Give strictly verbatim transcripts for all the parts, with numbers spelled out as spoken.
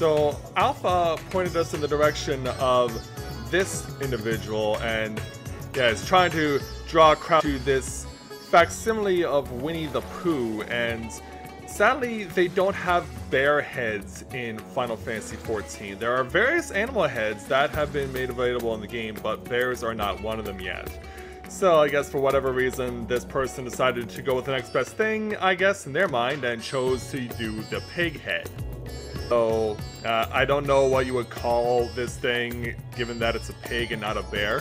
So Alpha pointed us in the direction of this individual, and yeah, is trying to draw a crowd to this facsimile of Winnie the Pooh, and sadly they don't have bear heads in Final Fantasy fourteen. There are various animal heads that have been made available in the game, but bears are not one of them yet. So I guess for whatever reason, this person decided to go with the next best thing, I guess, in their mind, and chose to do the pig head. So uh, I don't know what you would call this thing, given that it's a pig and not a bear.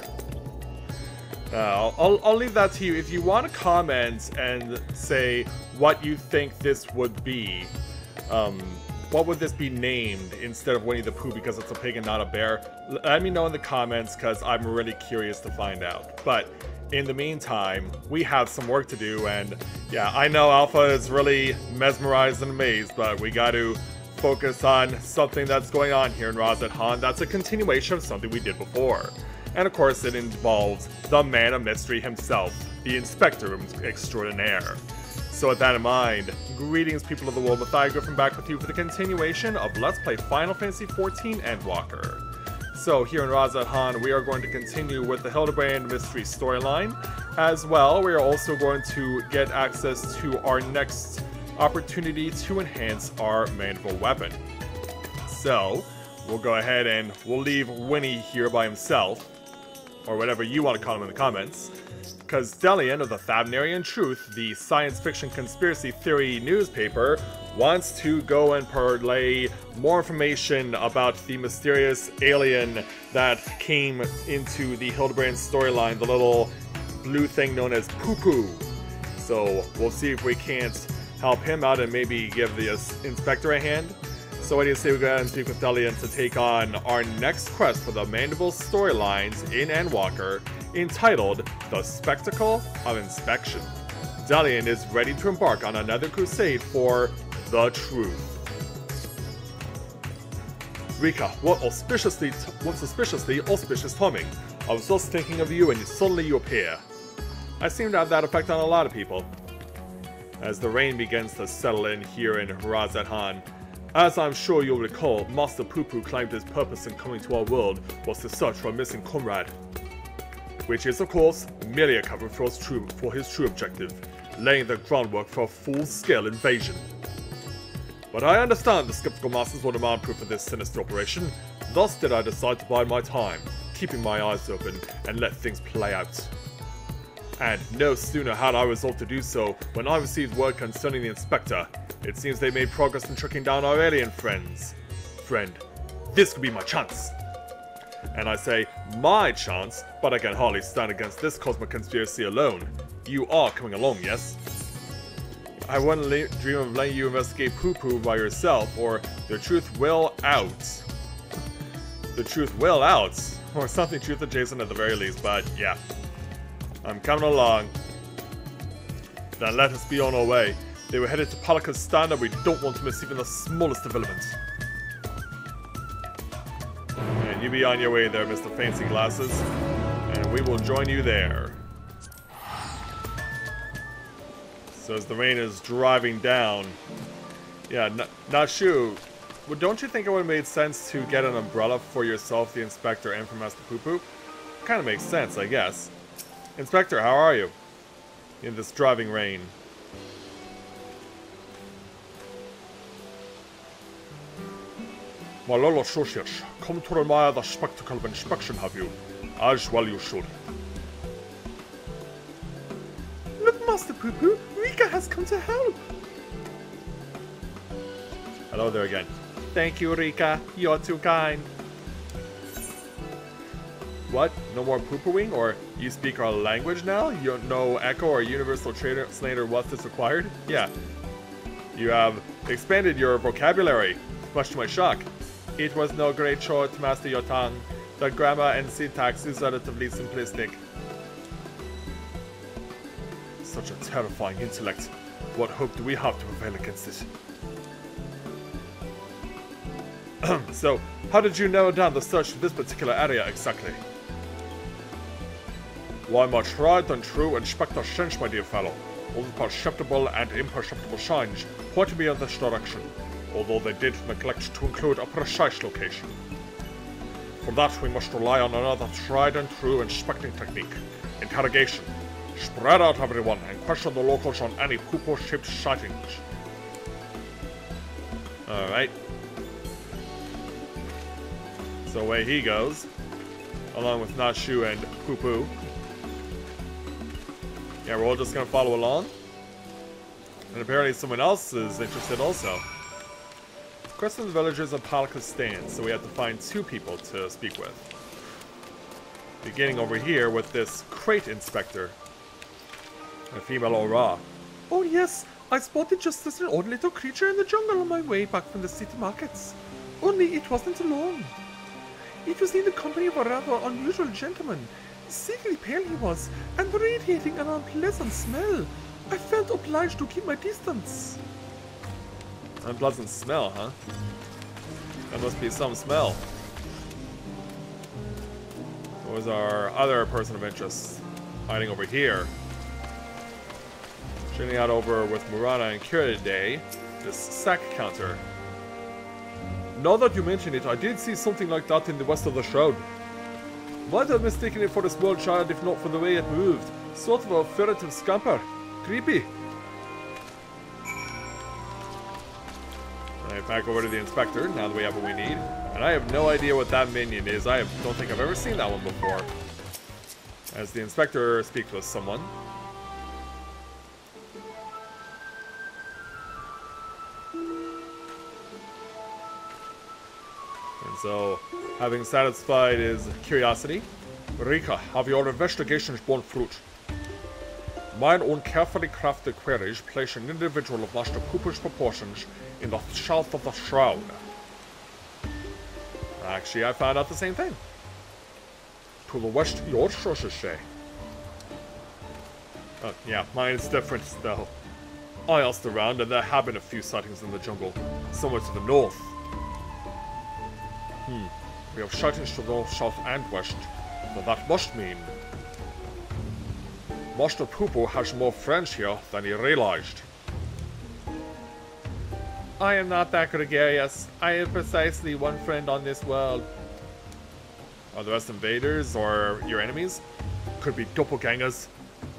Uh, I'll, I'll leave that to you. If you want to comment and say what you think this would be, um, what would this be named instead of Winnie the Pooh because it's a pig and not a bear, let me know in the comments because I'm really curious to find out. But in the meantime, we have some work to do, and yeah, I know Alpha is really mesmerized and amazed, but we got to focus on something that's going on here in Radz-at-Han that's a continuation of something we did before. And of course, it involves the man of mystery himself, the Inspector Extraordinaire. So with that in mind, greetings people of the world, Mathai Griffin back with you for the continuation of Let's Play Final Fantasy fourteen Endwalker. So here in Radz-at-Han, we are going to continue with the Hildebrand mystery storyline. As well, we are also going to get access to our next opportunity to enhance our mandible weapon. So we'll go ahead and we'll leave Winnie here by himself, or whatever you want to call him in the comments, because Delian of the Thavnairian Truth, the science fiction conspiracy theory newspaper, wants to go and parlay more information about the mysterious alien that came into the Hildebrand storyline, the little blue thing known as Pupu. So we'll see if we can't help him out and maybe give the inspector a hand. So what do you say we go ahead and speak with Delian to take on our next quest for the Mandible storylines in Endwalker, entitled The Spectacle of Inspection. Delian is ready to embark on another crusade for the truth. Rika, what auspiciously, what suspiciously auspicious timing. I was just thinking of you and suddenly you appear. I seem to have that effect on a lot of people. As the rain begins to settle in here in Radz-at-Han, as I'm sure you'll recall, Master Pupu claimed his purpose in coming to our world was to search for a missing comrade. Which is, of course, merely a cover for his true, for his true objective, laying the groundwork for a full-scale invasion. But I understand the skeptical masters will demand proof of this sinister operation, thus did I decide to bide my time, keeping my eyes open and let things play out. And no sooner had I resolved to do so when I received word concerning the inspector. It seems they made progress in tracking down our alien friends. Friend, this could be my chance. And I say, my chance, but I can hardly stand against this cosmic conspiracy alone. You are coming along, yes? I wouldn't dream of letting you investigate Pupu by yourself, or the truth will out. The truth will out, or something truth adjacent at the very least, but yeah. I'm coming along. Then let us be on our way. They were headed to Palaka's Stand, and we don't want to miss even the smallest development. And you be on your way there, Mister Fancy Glasses. And we will join you there. So as the rain is driving down... Yeah, Nashu, well, don't you think it would have made sense to get an umbrella for yourself, the Inspector, and for Master Pupu? Kind of makes sense, I guess. Inspector, how are you? In this driving rain. My loyal associates, come to admire the spectacle of inspection, have you? As well you should. Look, Master Pupu, Rika has come to help! Hello there again. Thank you, Rika. You're too kind. What? No more poo-pooing? Or you speak our language now? You don't know Echo or Universal Translator what's this required? Yeah. You have expanded your vocabulary, much to my shock. It was no great chore to master your tongue. The grammar and syntax is relatively simplistic. Such a terrifying intellect. What hope do we have to prevail against it? So, how did you narrow down the search for this particular area exactly? Why, much right and true Inspector Shinch, my dear fellow. All the perceptible and imperceptible signs point me in this direction. although they did neglect to include a precise location. For that, we must rely on another tried and true inspecting technique, interrogation. Spread out everyone and question the locals on any Pupu ship sightings. Alright. So away he goes, along with Nashu and Pupu. Yeah, we're all just gonna follow along. And apparently someone else is interested also. Question the villagers of Palaka's Stand, so we have to find two people to speak with. Beginning over here with this crate inspector. A female aura. Oh yes, I spotted just this an odd little creature in the jungle on my way back from the city markets. Only it wasn't alone. It was in the company of a rather unusual gentleman. Sickly pale he was, and radiating an unpleasant smell. I felt obliged to keep my distance. Unpleasant smell, huh? That must be some smell. What was our other person of interest? Hiding over here. Chilling out over with Murana and Kira today. This sack counter. Now that you mention it, I did see something like that in the west of the shroud. Might have mistaken it for a small child if not for the way it moved. Sort of a furtive scamper. Creepy. Alright, back over to the inspector, now that we have what we need. And I have no idea what that minion is. I have, don't think I've ever seen that one before. As the inspector speaks with someone. And so, having satisfied his curiosity, Rika, have your investigations borne fruit? Mine own carefully crafted queries place an individual of Master Pupu's proportions in the south of the shroud. Actually, I found out the same thing. To the west, your sources say. Oh, yeah, mine is different, though. I asked around, and there have been a few sightings in the jungle, somewhere to the north. Hmm, we have sightings to the south and west, but that must mean Master Pupu has more friends here than he realized. I am not that gregarious. I have precisely one friend on this world. Are the rest invaders or your enemies? Could be doppelgangers?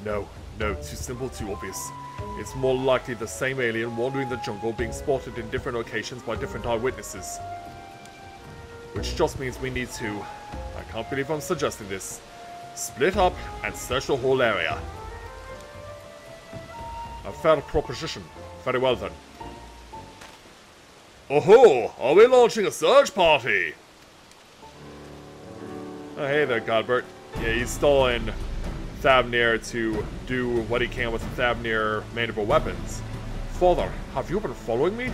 No, no, too simple, too obvious. It's more likely the same alien wandering the jungle being spotted in different locations by different eyewitnesses. Which just means we need to... I can't believe I'm suggesting this. Split up and search the whole area. A fair proposition. Very well then. Oh ho! Are we launching a search party? Oh hey there, Godbert. Yeah, he's still in Thavnair to do what he can with Thavnair maneuver weapons. Father, have you been following me?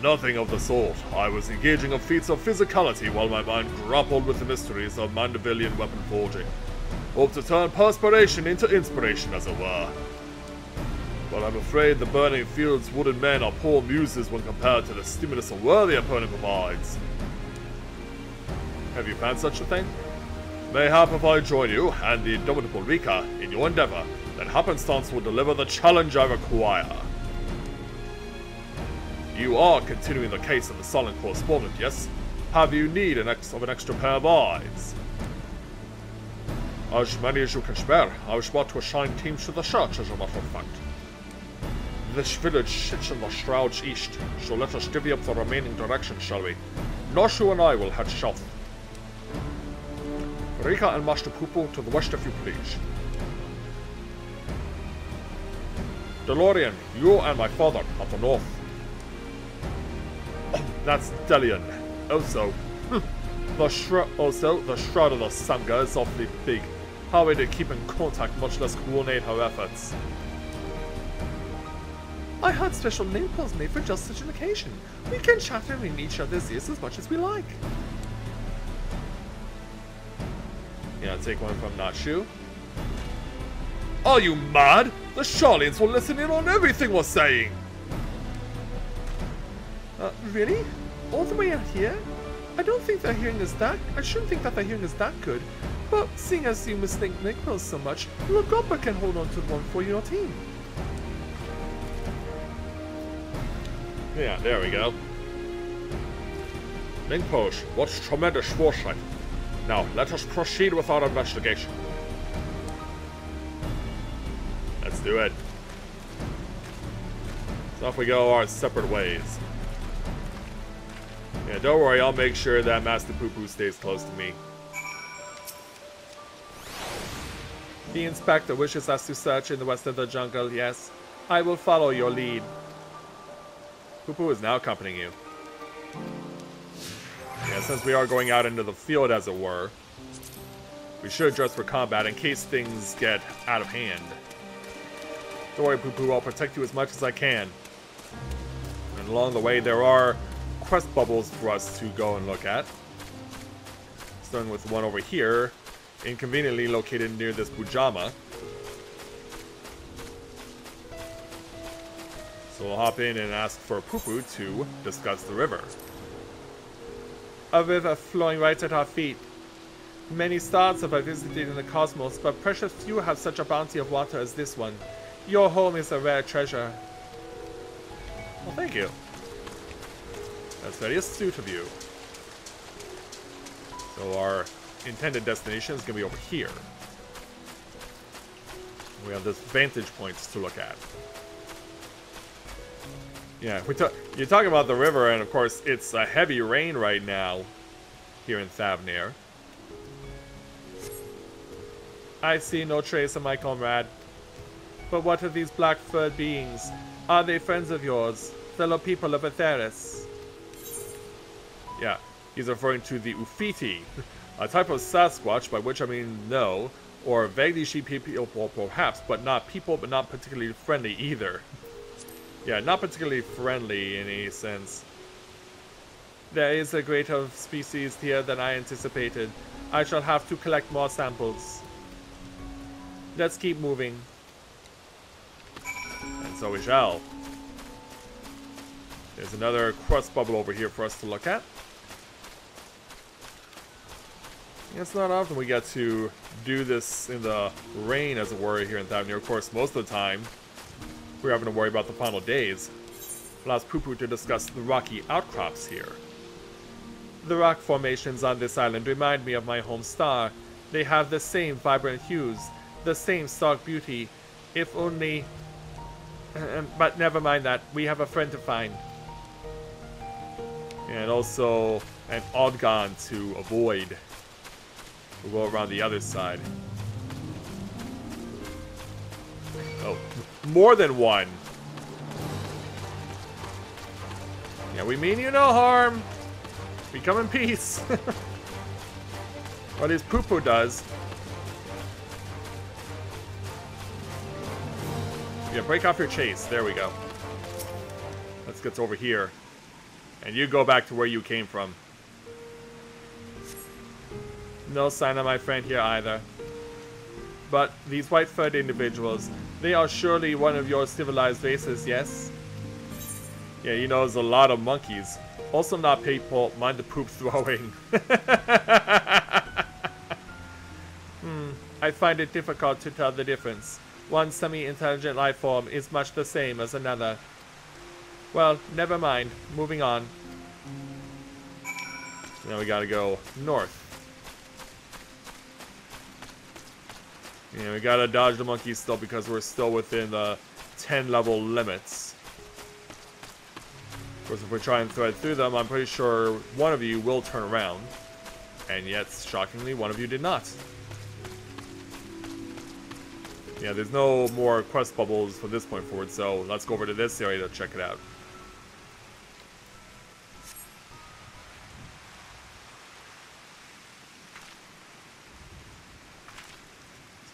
Nothing of the sort. I was engaging in feats of physicality while my mind grappled with the mysteries of Mandragorian weapon forging. Hope to turn perspiration into inspiration, as it were. But I'm afraid the burning fields' wooden men are poor muses when compared to the stimulus a worthy opponent provides. Have you found such a thing? Mayhap if I join you and the indomitable Rika in your endeavor, then happenstance will deliver the challenge I require. You are continuing the case of the silent correspondent, yes? Have you need an ex of an extra pair of eyes? As many as you can spare, I was about to assign teams to the search, as a matter of fact. This village sits in the shrouds east, so let us divvy up the remaining directions, shall we? Nashu and I will head south. Rika and Master Pupu to the west, if you please. Delian, you and my father at the north. That's Delian. Also, the shroud also the shroud of the Sangha is awfully big. How are they to keep in contact, much less coordinate her efforts? I had special name calls made for just such an occasion. We can chatter in each other's ears as much as we like. Yeah, take one from Nashu. Are you mad? The Charlians will listen in on everything we're saying. Uh, really? All the way out here? I don't think their hearing is that... I shouldn't think that their hearing is that good. But seeing as you mistake Nichols so much, look up and can hold on to one for your team. Yeah, there we go. Link pose. What tremendous foresight. Now, let us proceed with our investigation. Let's do it. So off we go our separate ways. Yeah, don't worry, I'll make sure that Master Pupu stays close to me. The inspector wishes us to search in the west of the jungle, yes. I will follow your lead. Pupu is now accompanying you. Yeah, since we are going out into the field, as it were, we should dress for combat in case things get out of hand. Don't worry, Pupu, I'll protect you as much as I can. And along the way, there are quest bubbles for us to go and look at. Starting with one over here, inconveniently located near this Bujama. So we'll hop in and ask for Pupu to discuss the river. A river flowing right at our feet. Many stars have I visited in the cosmos, but precious few have such a bounty of water as this one. Your home is a rare treasure. Well, thank you. That's very astute of you. So our intended destination is going to be over here. We have this vantage points to look at. Yeah, we talk, you're talking about the river, and of course, it's a heavy rain right now here in Thavnair. I see no trace of my comrade. But what of these black-furred beings? Are they friends of yours, fellow people of Atheris? Yeah, he's referring to the Ufiti, a type of Sasquatch, by which I mean no, or vaguely sheepy people perhaps, but not people, but not particularly friendly either. Yeah, not particularly friendly in any sense. There is a greater species here than I anticipated. I shall have to collect more samples. Let's keep moving. And so we shall. There's another crust bubble over here for us to look at. It's not often we get to do this in the rain, as it were, here in Thavnair. Of course, most of the time, we're having to worry about the final days. Allows Pupu to discuss the rocky outcrops here. The rock formations on this island remind me of my home star. They have the same vibrant hues, the same stark beauty, if only... But never mind that. We have a friend to find. And also an Odgon to avoid. We'll go around the other side. Oh, more than one. Yeah, we mean you no harm. We come in peace. What his Pupu does. Yeah, break off your chase. There we go. Let's get over here. And you go back to where you came from. No sign of my friend here either. But these white-furred individuals, they are surely one of your civilized races, yes? Yeah, you know, there's a lot of monkeys. Also not people, mind the poop throwing. hmm, I find it difficult to tell the difference. One semi-intelligent life form is much the same as another. Well, never mind. Moving on. Now we gotta go north. Yeah, we gotta dodge the monkeys still because we're still within the ten level limits. Of course, if we try and thread through them, I'm pretty sure one of you will turn around. And yet, shockingly, one of you did not. Yeah, there's no more quest bubbles from this point forward, so let's go over to this area to check it out.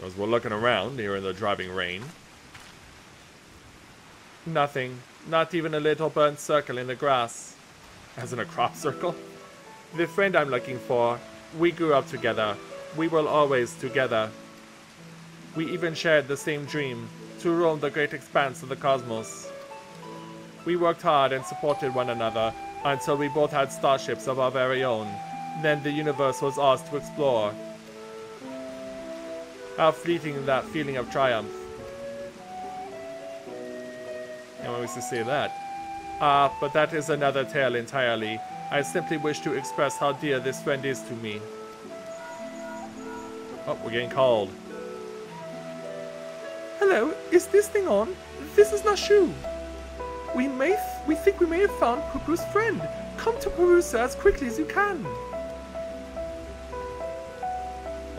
As we're looking around here in the driving rain. Nothing. Not even a little burnt circle in the grass. As in a crop circle? The friend I'm looking for. We grew up together. We were always together. We even shared the same dream. To roam the great expanse of the cosmos. We worked hard and supported one another. Until we both had starships of our very own. Then the universe was ours to explore. How fleeting that feeling of triumph. And we used to say that. Ah, but that is another tale entirely. I simply wish to express how dear this friend is to me. Oh, we're getting called. Hello, is this thing on? This is Nashu. We may, th we think we may have found Pupu's friend. Come to Pupu as quickly as you can.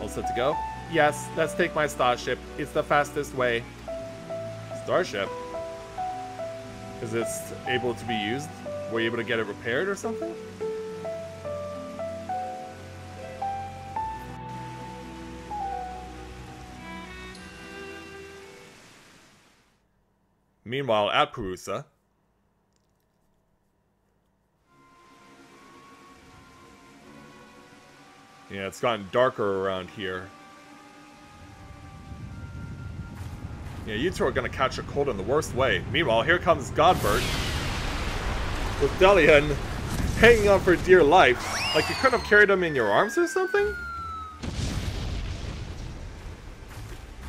All set to go? Yes, let's take my starship. It's the fastest way. Starship? Is it able to be used? Were you able to get it repaired or something? Meanwhile, at Purusa. Yeah, it's gotten darker around here. Yeah, you two are gonna catch a cold in the worst way. Meanwhile, here comes Godbert. With Delian hanging on for dear life. Like you couldn't have carried him in your arms or something?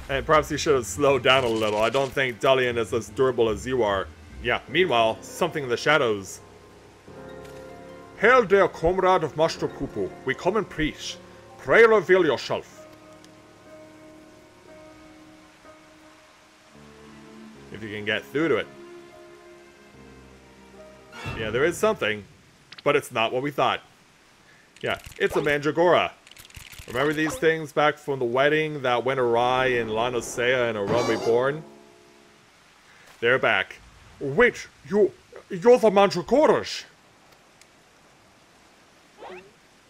And perhaps you should have slowed down a little. I don't think Delian is as durable as you are. Yeah, meanwhile, something in the shadows. Hail, dear comrade of Master Pupu. We come and preach. Pray reveal yourself. If you can get through to it. Yeah, there is something. But it's not what we thought. Yeah, it's a Mandragora. Remember these things back from the wedding that went awry in La Noscea and A Realm Reborn? They're back. Wait, you, you're the Mandragoras!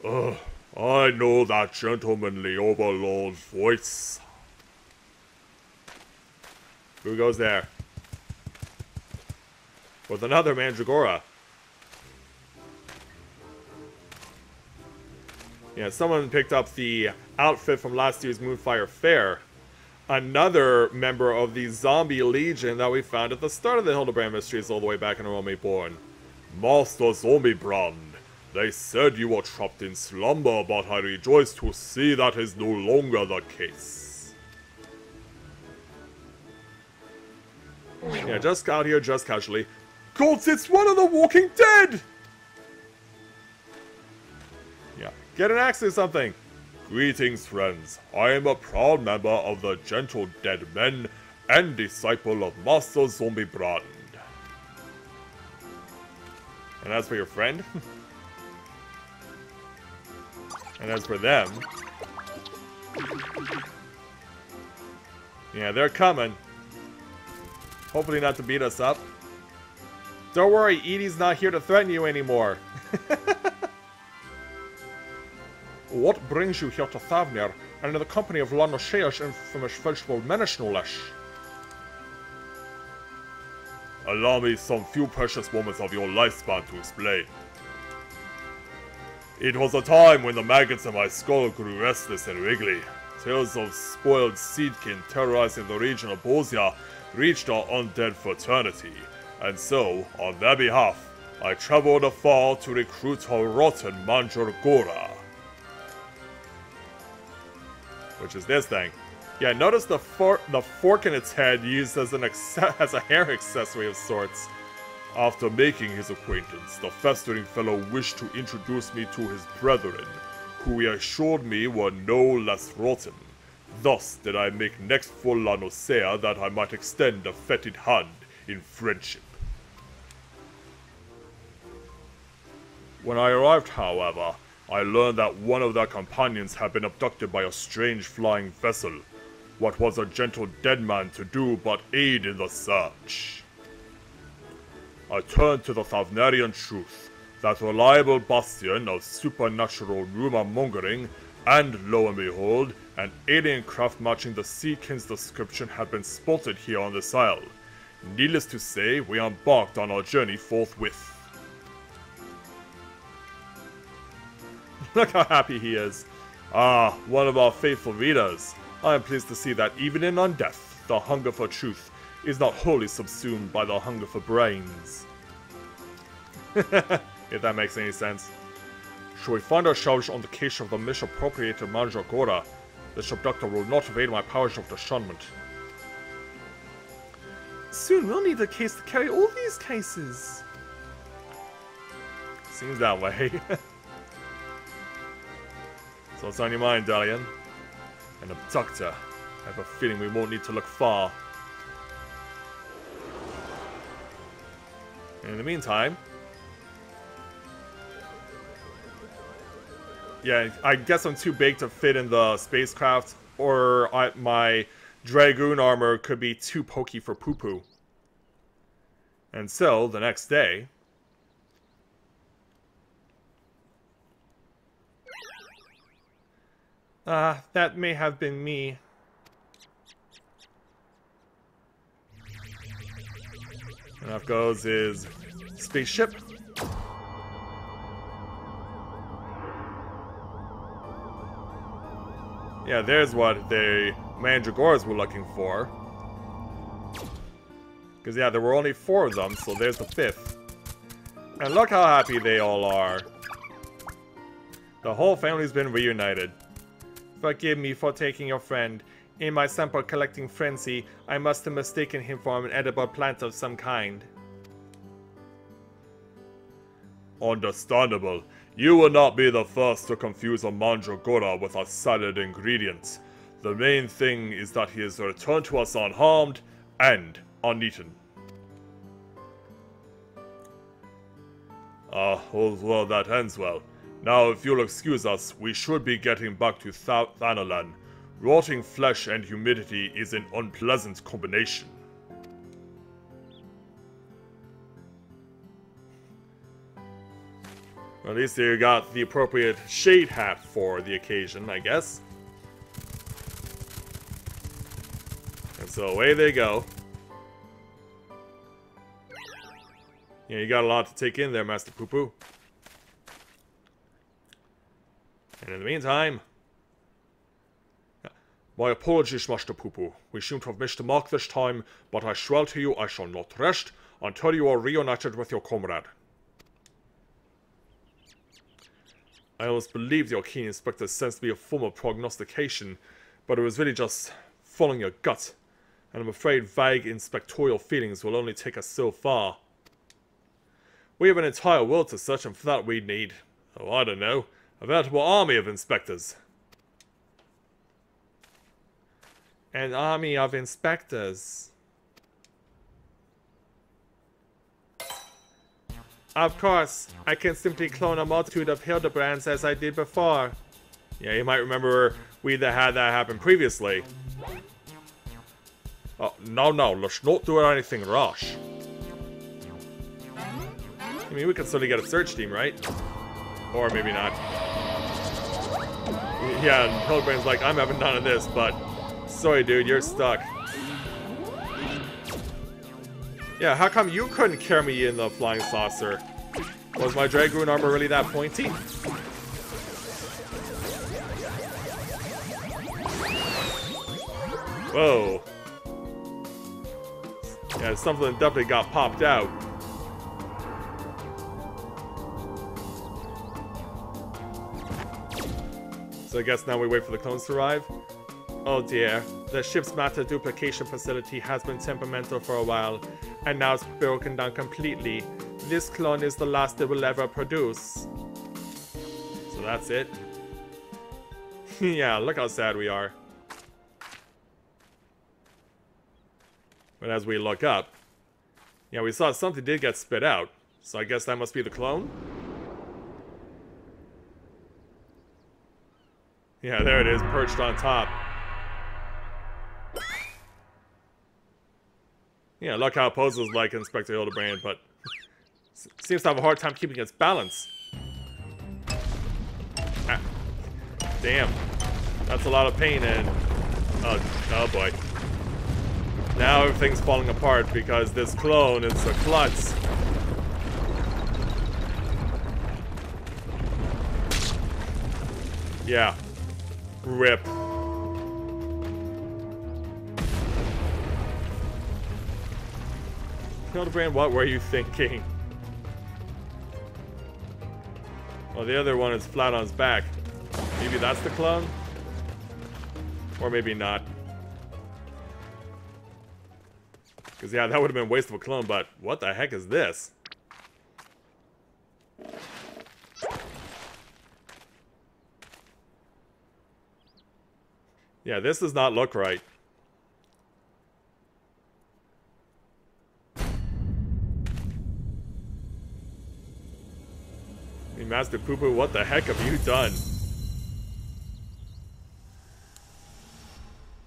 Ugh, I know that gentlemanly overlord's voice. Who goes there? With another Mandragora. Yeah, someone picked up the outfit from last year's Moonfire Fair. Another member of the Zombie Legion that we found at the start of the Hildebrand Mysteries all the way back in A Realm Reborn. Master Zombie Brand, they said you were trapped in slumber, but I rejoice to see that is no longer the case. Yeah, just out here, just casually. Gods, it's one of the Walking Dead! Get an axe or something! Greetings, friends. I am a proud member of the Gentle Dead Men and disciple of Master Zombie Brand. And as for your friend? And as for them... Yeah, they're coming. Hopefully not to beat us up. Don't worry, Edie's not here to threaten you anymore. What brings you here to Thavnair, and in the company of La Noscea's infamous vegetable menace no less? Allow me some few precious moments of your lifespan to explain. It was a time when the maggots in my skull grew restless and wriggly. Tales of spoiled seedkin terrorizing the region of Bozja reached our undead fraternity, and so, on their behalf, I traveled afar to recruit her rotten Mandragora. Which is this thing. Yeah, notice the, for the fork in its head used as, an as a hair accessory of sorts. After making his acquaintance, the festering fellow wished to introduce me to his brethren, who he assured me were no less rotten. Thus did I make next for La Noscea that I might extend a fetid hand in friendship. When I arrived, however, I learned that one of their companions had been abducted by a strange flying vessel. What was a gentle dead man to do but aid in the search? I turned to the Thavnairian Truth, that reliable bastion of supernatural rumor-mongering, and lo and behold, an alien craft matching the Sea King's description had been spotted here on this isle. Needless to say, we embarked on our journey forthwith. Look how happy he is. Ah, one of our faithful readers. I am pleased to see that even in undeath, the hunger for truth is not wholly subsumed by the hunger for brains. If that makes any sense. Should we find ourselves on the case of the misappropriated Mandragora, this abductor will not evade my powers of discernment. Soon we'll need a case to carry all these cases. Seems that way. So what's on your mind, Delian? An abductor. I have a feeling we won't need to look far. In the meantime... Yeah, I guess I'm too big to fit in the spacecraft, or I, my dragoon armor could be too pokey for Pupu. And so, the next day... Ah, uh, that may have been me. And off goes his spaceship. Yeah, there's what the Mandragoras were looking for. Because, yeah, there were only four of them, so there's the fifth. And look how happy they all are. The whole family's been reunited. Forgive me for taking your friend. In my sample collecting frenzy, I must have mistaken him for an edible plant of some kind. Understandable. You will not be the first to confuse a Mandragora with a salad ingredient. The main thing is that he has returned to us unharmed and uneaten. Ah, well, that ends well. Now, if you'll excuse us, we should be getting back to Thanalan. Rotting flesh and humidity is an unpleasant combination. Well, at least you got the appropriate shade hat for the occasion, I guess. And so away they go. Yeah, you got a lot to take in there, Master Pupu. And in the meantime... My apologies, Master Pupu. We seem to have missed the mark this time, but I swear to you I shall not rest until you are reunited with your comrade. I almost believed your keen inspector sensed me a form of prognostication, but it was really just following your gut, and I'm afraid vague inspectorial feelings will only take us so far. We have an entire world to search, and for that we need, oh I don't know, a veritable army of inspectors. An army of inspectors. Of course, I can simply clone a multitude of Hildebrands as I did before. Yeah, you might remember we either had that happen previously. Oh, no, no, let's not do anything rash. I mean, we could certainly get a search team, right? Or maybe not. Yeah, and Hildebrand's like, I'm having none of this, but... Sorry, dude, you're stuck. Yeah, how come you couldn't carry me in the flying saucer? Was my dragoon armor really that pointy? Whoa. Yeah, something definitely got popped out. So I guess now we wait for the clones to arrive? Oh dear, the ship's matter duplication facility has been temperamental for a while, and now it's broken down completely. This clone is the last it will ever produce. So that's it. Yeah, look how sad we are. But as we look up, yeah, we saw something did get spit out, so I guess that must be the clone? Yeah, there it is, perched on top. Yeah, look how it poses like Inspector Hildebrand, but seems to have a hard time keeping its balance. Ah, damn. That's a lot of pain and... Oh, oh boy. Now everything's falling apart because this clone is a klutz. Yeah. Rip. Hildebrand, what were you thinking? Well, the other one is flat on his back. Maybe that's the clone? Or maybe not. Because, yeah, that would have been a waste of a clone, but what the heck is this? Yeah, this does not look right. I mean, Master Pupu, what the heck have you done?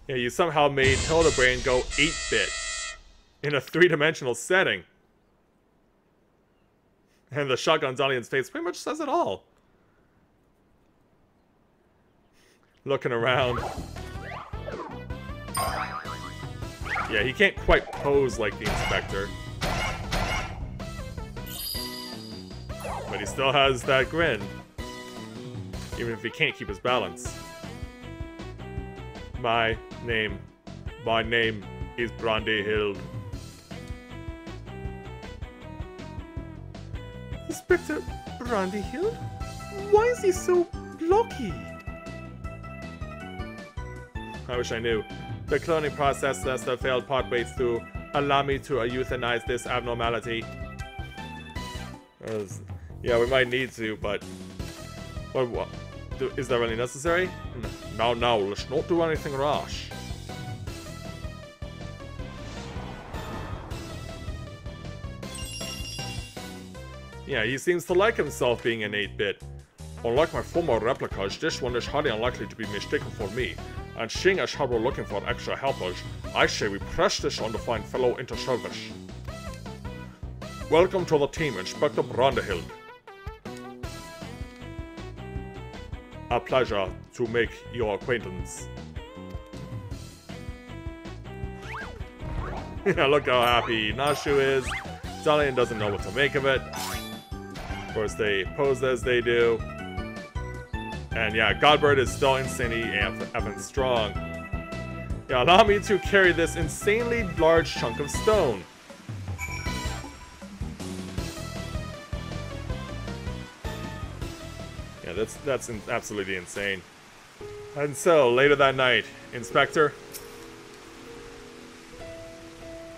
Yeah, you somehow made Hildebrand go eight bit in a three-dimensional setting. And the shotgun's audience face pretty much says it all. Looking around. Yeah, he can't quite pose like the inspector. But he still has that grin. Even if he can't keep his balance. My name. My name is Brandy Hill. Inspector Brandy Hill? Why is he so blocky? I wish I knew. The cloning process that failed partway through. Allow me to euthanize this abnormality. Was, yeah, we might need to, but... What, what, do, is that really necessary? No, no, let's not do anything rash. Yeah, he seems to like himself being an eight bit. Unlike my former replicas, this one is highly unlikely to be mistaken for me. And seeing as how we're looking for extra helpers, I say we press this on to find fellow into service. Welcome to the team, Inspector Brandehild. A pleasure to make your acquaintance. Yeah, look how happy Nashu is. Delian doesn't know what to make of it. Of course, they pose as they do. And yeah, Godbert is still insanely effing strong. Yeah, allow me to carry this insanely large chunk of stone. Yeah, that's that's in, absolutely insane. And so, later that night, Inspector,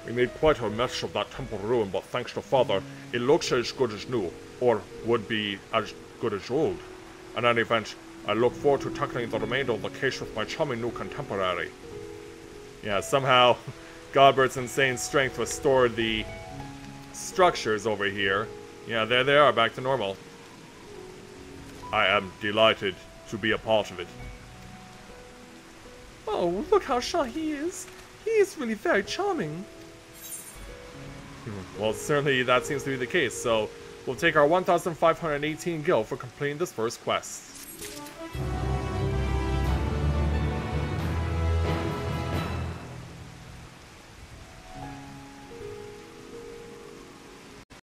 we made quite a mess of that temple ruin, but thanks to Father, it looks as good as new, or would be as good as old. In any event, I look forward to tackling the remainder of the case with my charming new contemporary. Yeah, somehow, Godbert's insane strength restored the structures over here. Yeah, there they are, back to normal. I am delighted to be a part of it. Oh, look how shy he is. He is really very charming. Well, certainly that seems to be the case, so we'll take our one thousand five hundred eighteen gil for completing this first quest.